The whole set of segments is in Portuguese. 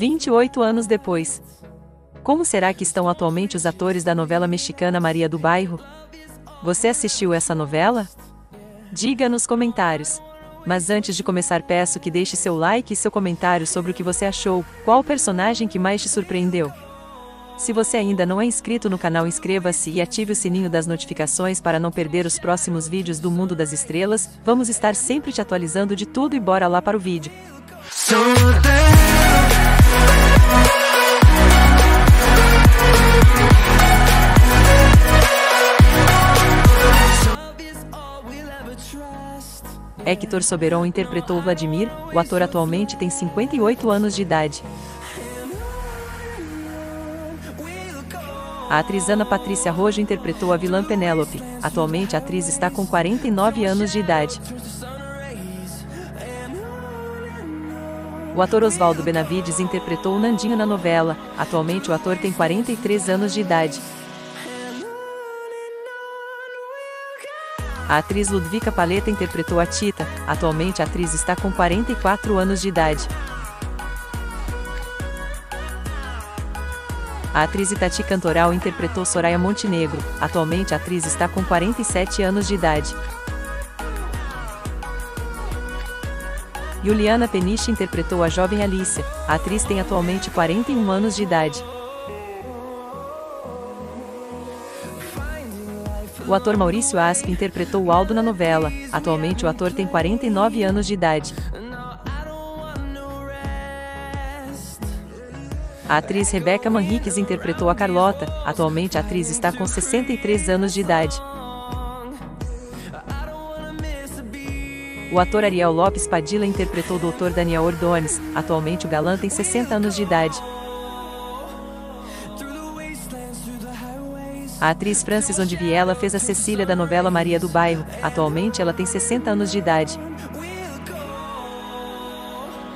28 anos depois. Como será que estão atualmente os atores da novela mexicana Maria do Bairro? Você assistiu essa novela? Diga nos comentários. Mas antes de começar, peço que deixe seu like e seu comentário sobre o que você achou, qual personagem que mais te surpreendeu. Se você ainda não é inscrito no canal, inscreva-se e ative o sininho das notificações para não perder os próximos vídeos do Mundo das Estrelas. Vamos estar sempre te atualizando de tudo e bora lá para o vídeo. Héctor Soberon interpretou Vladimir, o ator atualmente tem 58 anos de idade. A atriz Ana Patrícia Rojo interpretou a vilã Penélope, atualmente a atriz está com 49 anos de idade. O ator Osvaldo Benavides interpretou o Nandinho na novela, atualmente o ator tem 43 anos de idade. A atriz Ludwika Paleta interpretou a Tita, atualmente a atriz está com 44 anos de idade. A atriz Itatí Cantoral interpretou Soraya Montenegro, atualmente a atriz está com 47 anos de idade. Juliana Peniche interpretou a jovem Alicia, a atriz tem atualmente 41 anos de idade. O ator Maurício Asp interpretou o Aldo na novela, atualmente o ator tem 49 anos de idade. A atriz Rebeca Manriques interpretou a Carlota, atualmente a atriz está com 63 anos de idade. O ator Ariel Lopes Padilla interpretou o Dr. Daniel Ordones, atualmente o galã tem 60 anos de idade. A atriz Francis Ondiviella fez a Cecília da novela Maria do Bairro, atualmente ela tem 60 anos de idade.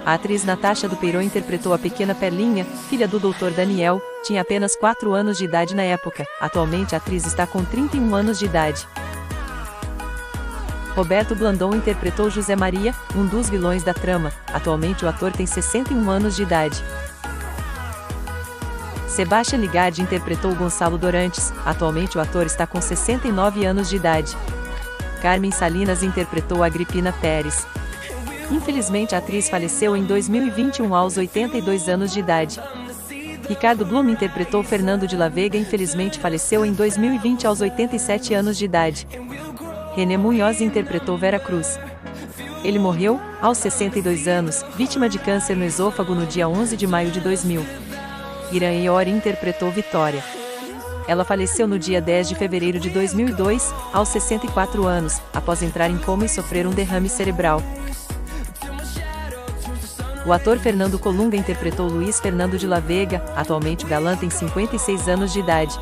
A atriz Natasha Dupeyron interpretou a pequena Perlinha, filha do Dr. Daniel, tinha apenas 4 anos de idade na época, atualmente a atriz está com 31 anos de idade. Roberto Blandon interpretou José Maria, um dos vilões da trama, atualmente o ator tem 61 anos de idade. Sebastian Ligardi interpretou Gonçalo Dorantes, atualmente o ator está com 69 anos de idade. Carmen Salinas interpretou Agripina Pérez. Infelizmente a atriz faleceu em 2021 aos 82 anos de idade. Ricardo Blum interpretou Fernando de la Vega, infelizmente faleceu em 2020 aos 87 anos de idade. René Muñoz interpretou Vera Cruz. Ele morreu, aos 62 anos, vítima de câncer no esôfago no dia 11 de maio de 2000. Irã Eori interpretou Vitória. Ela faleceu no dia 10 de fevereiro de 2002, aos 64 anos, após entrar em coma e sofrer um derrame cerebral. O ator Fernando Colunga interpretou Luiz Fernando de la Vega, atualmente o galã tem 56 anos de idade.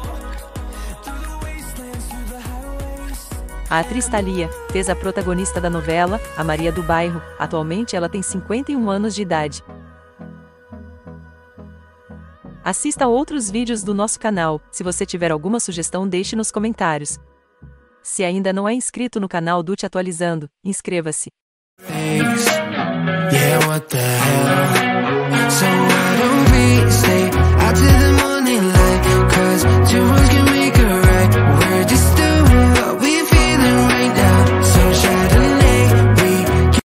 A atriz Thalia fez a protagonista da novela, a Maria do Bairro, atualmente ela tem 51 anos de idade. Assista a outros vídeos do nosso canal, se você tiver alguma sugestão deixe nos comentários. Se ainda não é inscrito no canal do Te Atualizando, inscreva-se.